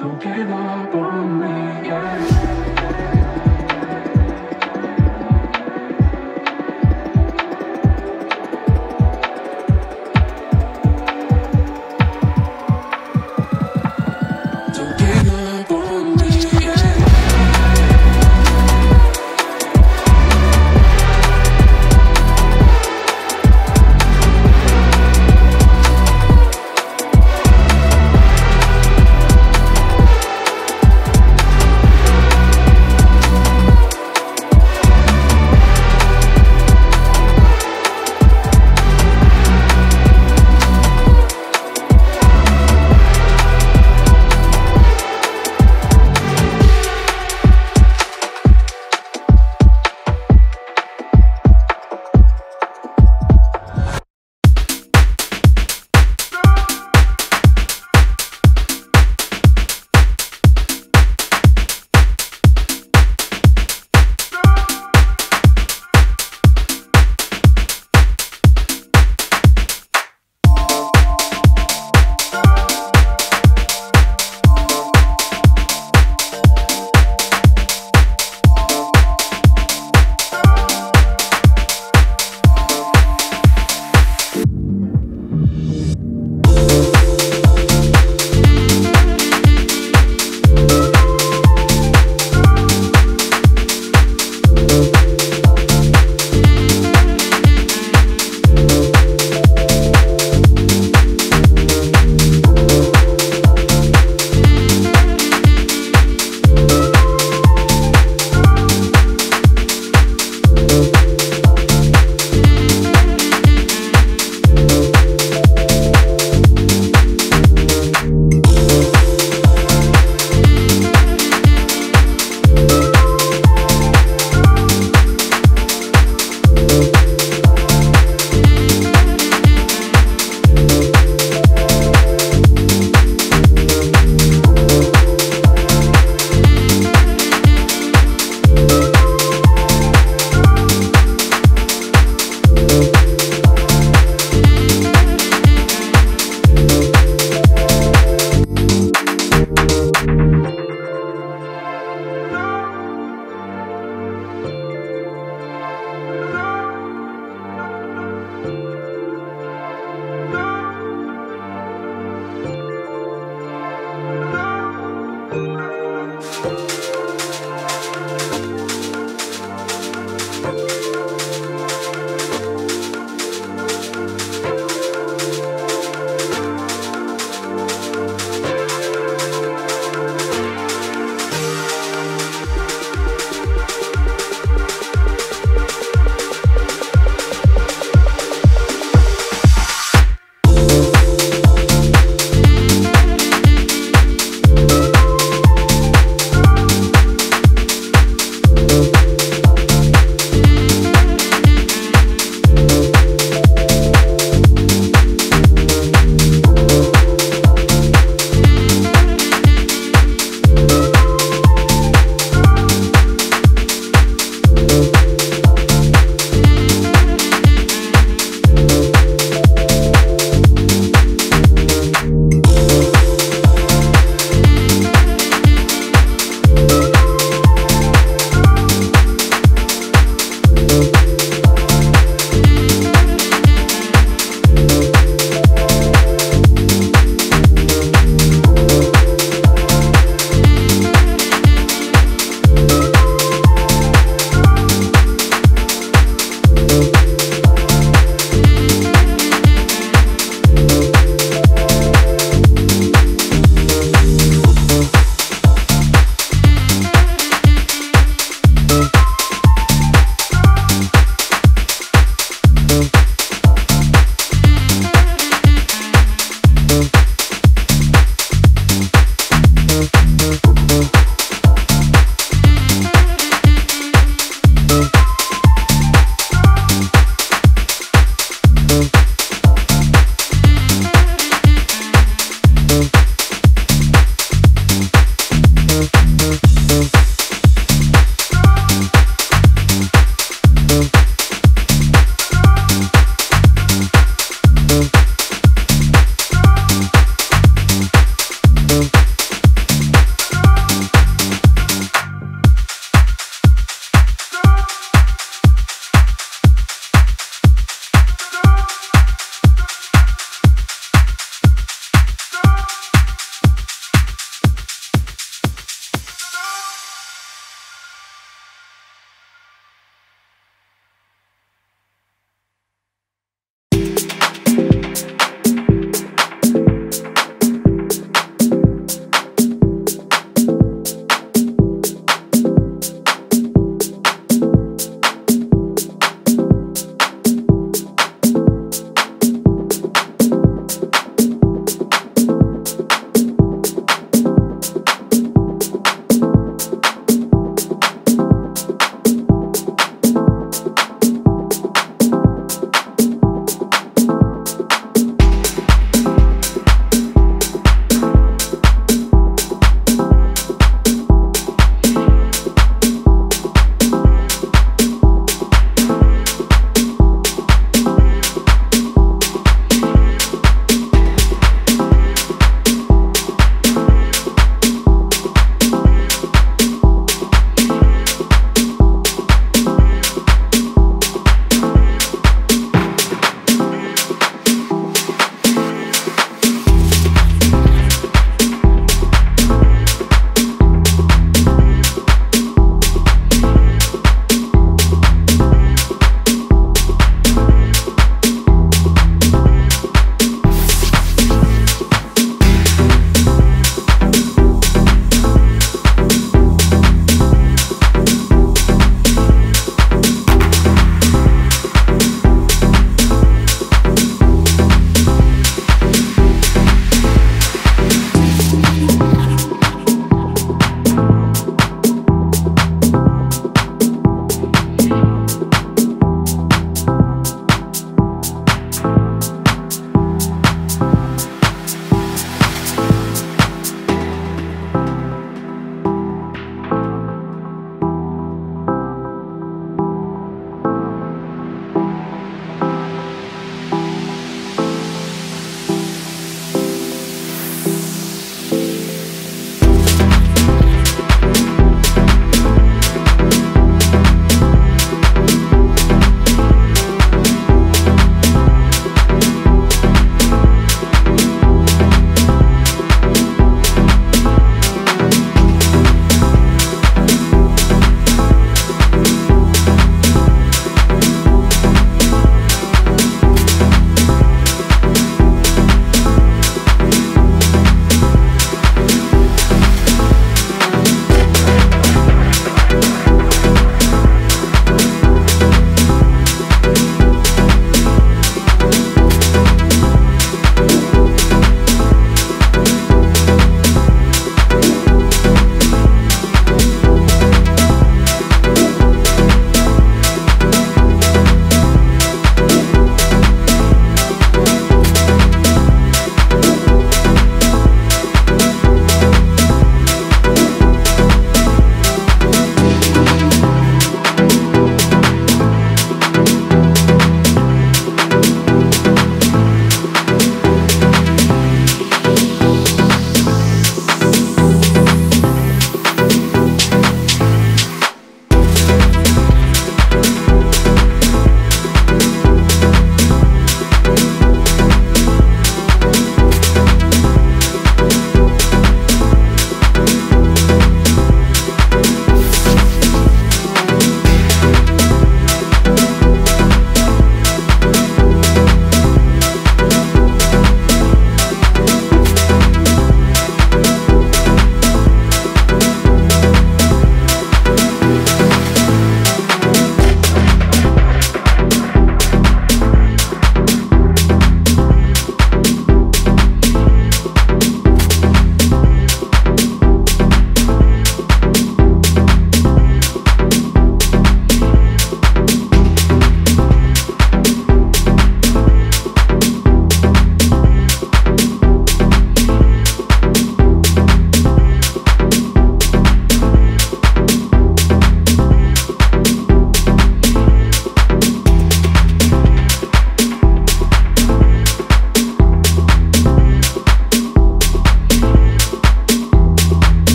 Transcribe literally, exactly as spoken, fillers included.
Don't give up on me, yeah.